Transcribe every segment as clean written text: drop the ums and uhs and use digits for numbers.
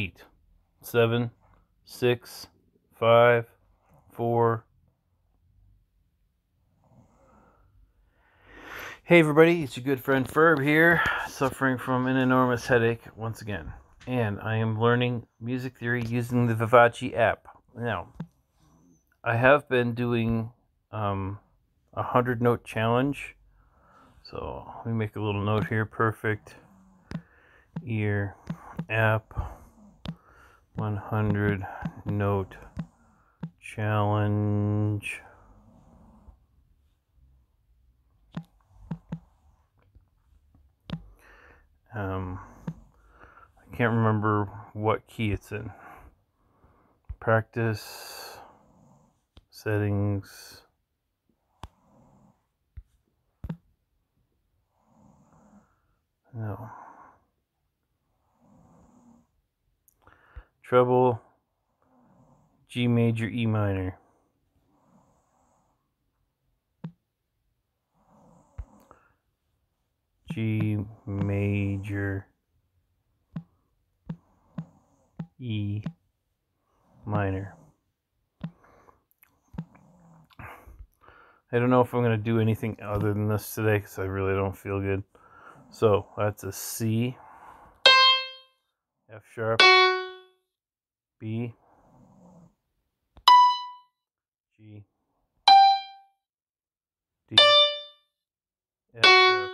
8, 7, 6, 5, 4. Hey everybody, it's your good friend Ferb here, suffering from an enormous headache once again. And I am learning music theory using the Vivace app. Now, I have been doing a 100-note challenge. So let me make a little note here. Perfect ear app 100-note challenge. I can't remember what key it's in. Practice, settings, no, treble, G major, E minor. G major, E minor. I don't know if I'm going to do anything other than this today because I really don't feel good. So that's a C, F sharp, B, G, D, F sharp, B, F sharp, F sharp, B, F sharp, F sharp.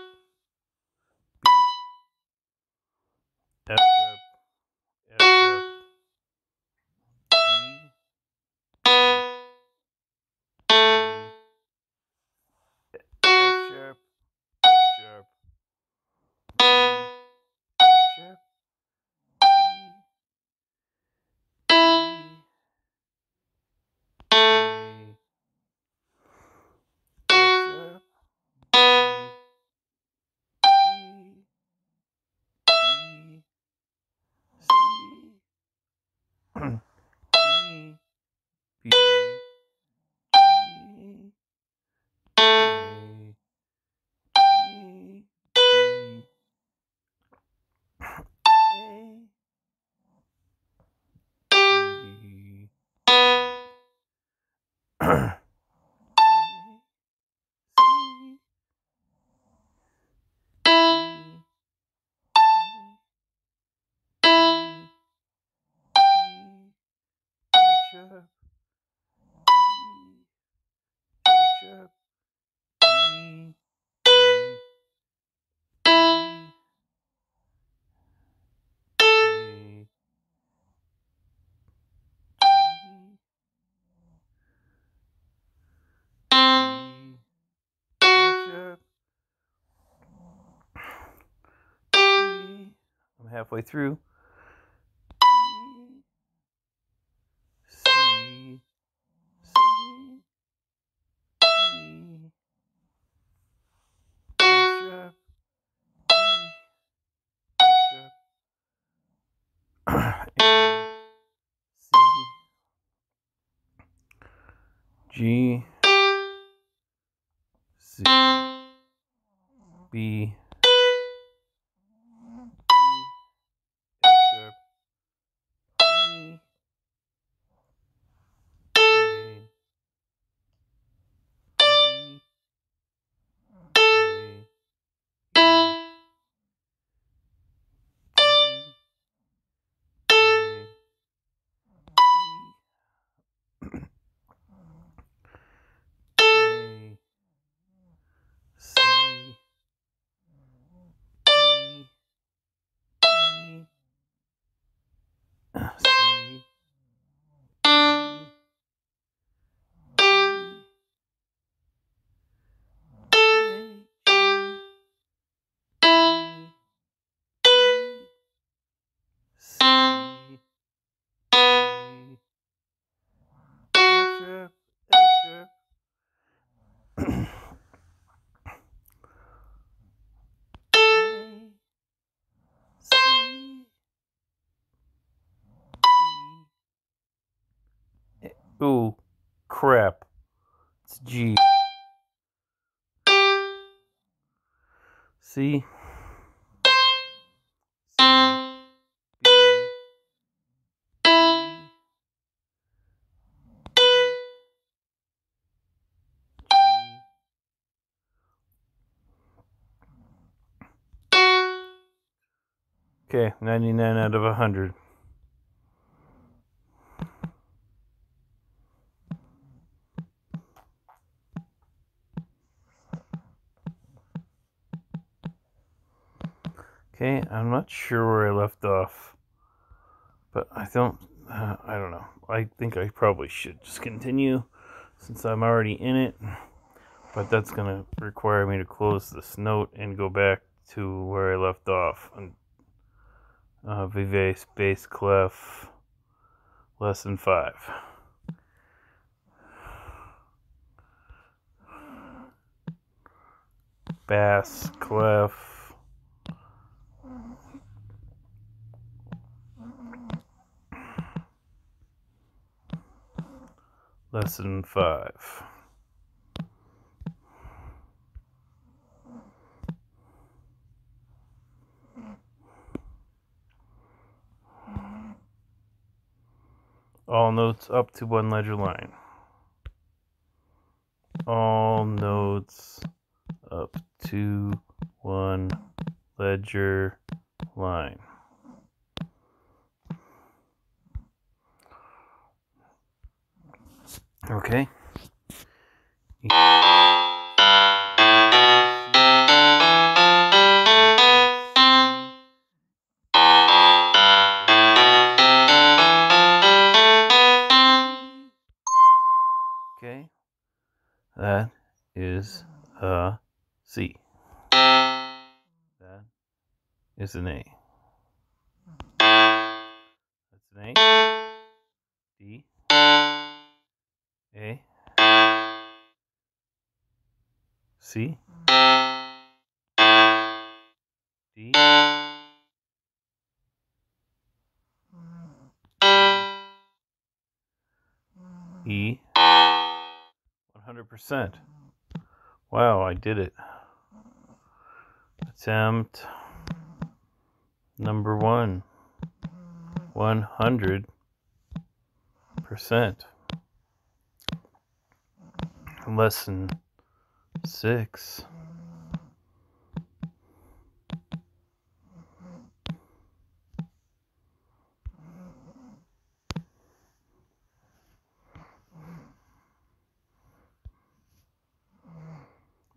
I'm halfway through. G, C, B, F sharp, E, Ooh, crap. It's G. C. C. B. Okay, 99 out of 100. Okay, I'm not sure where I left off, but I don't know. I think I probably should just continue since I'm already in it, but that's going to require me to close this note and go back to where I left off. Vivace bass clef, lesson 5. Bass clef. Lesson 5. All notes up to one ledger line. All notes up to one ledger line. Okay. Okay. That is a C. That is an A. That's an A. D. A, C, D, E, 100%. Wow, I did it. Attempt number 1, 100%. Lesson 6.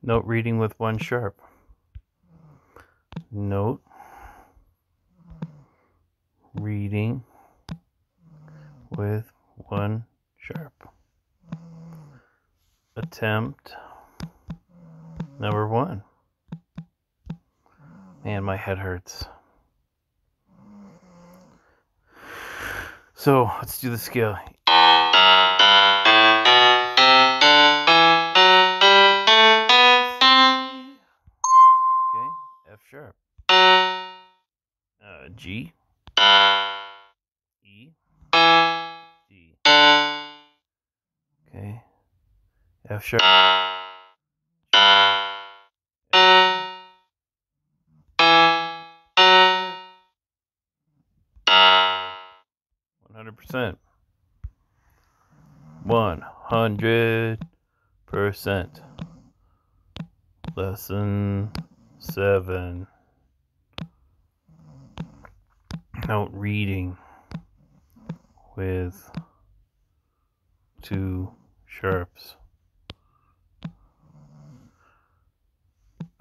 Note reading with one sharp. Note reading with one sharp. Attempt number 1. Man, my head hurts. So let's do the scale. Okay, F sharp. G. E. D. Okay. F sharp, F. 100%. 100%. Lesson 7. Note reading with two sharps.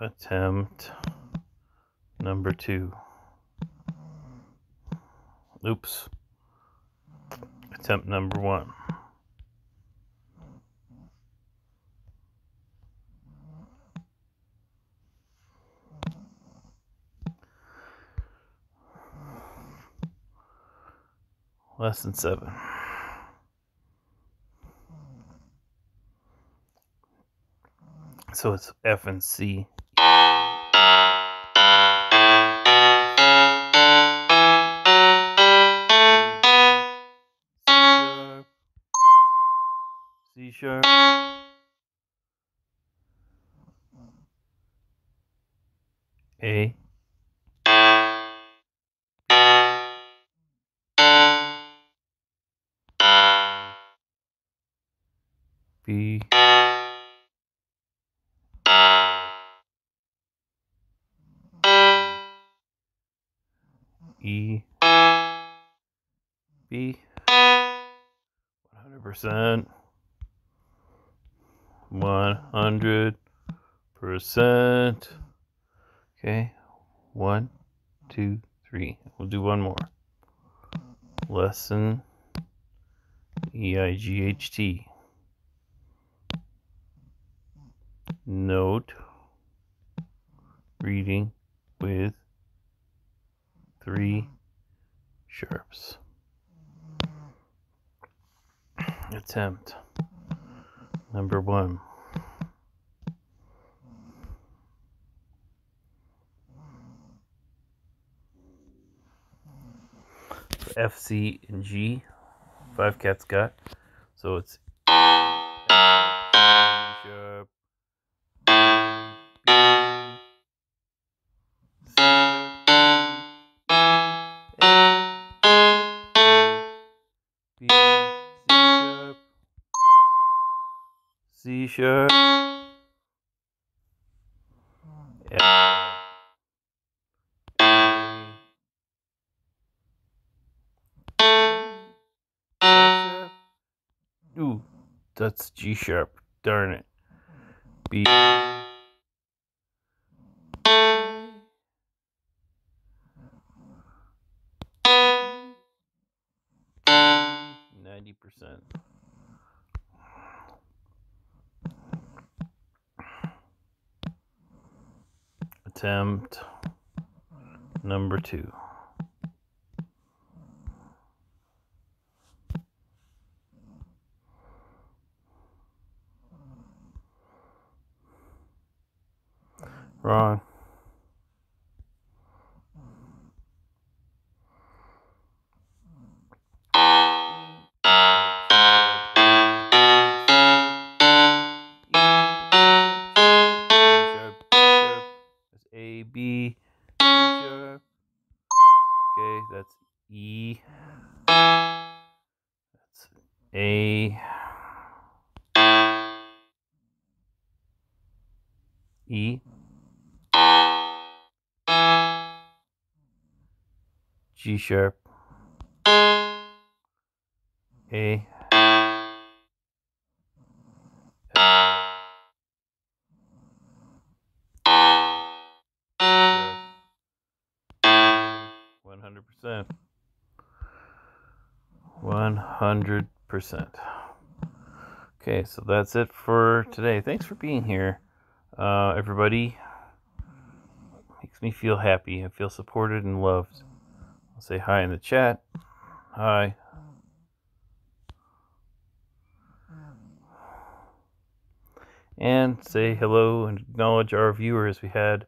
Attempt number 2. Oops. Attempt number 1. Lesson 7. So it's F and C. C sharp, A, B, E, B, 100%, 100%. Okay, 1, 2, 3. We'll do one more. Lesson E-I-G-H-T. Note reading with 3 sharps. Attempt number 1. So F, C, and G, 5 cats got. So it's F, sharp. C sharp, F, ooh, that's G sharp, darn it, B, percent. Attempt number 2. Wrong. B, B sharp. Okay, that's E. That's A. E. G sharp. A. Percent, 100%. Okay, so that's it for today. Thanks for being here, everybody. Makes me feel happy. I feel supported and loved. I'll say hi in the chat. Hi. And say hello and acknowledge our viewers. We had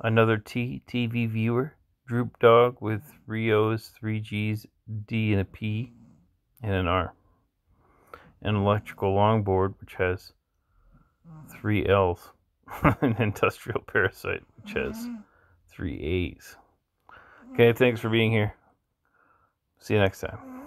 another TV viewer. Droop Dog with 3 O's, 3 G's, D, and a P, and an R. An electrical longboard, which has 3 L's. An industrial parasite, which has 3 A's. Okay, thanks for being here. See you next time.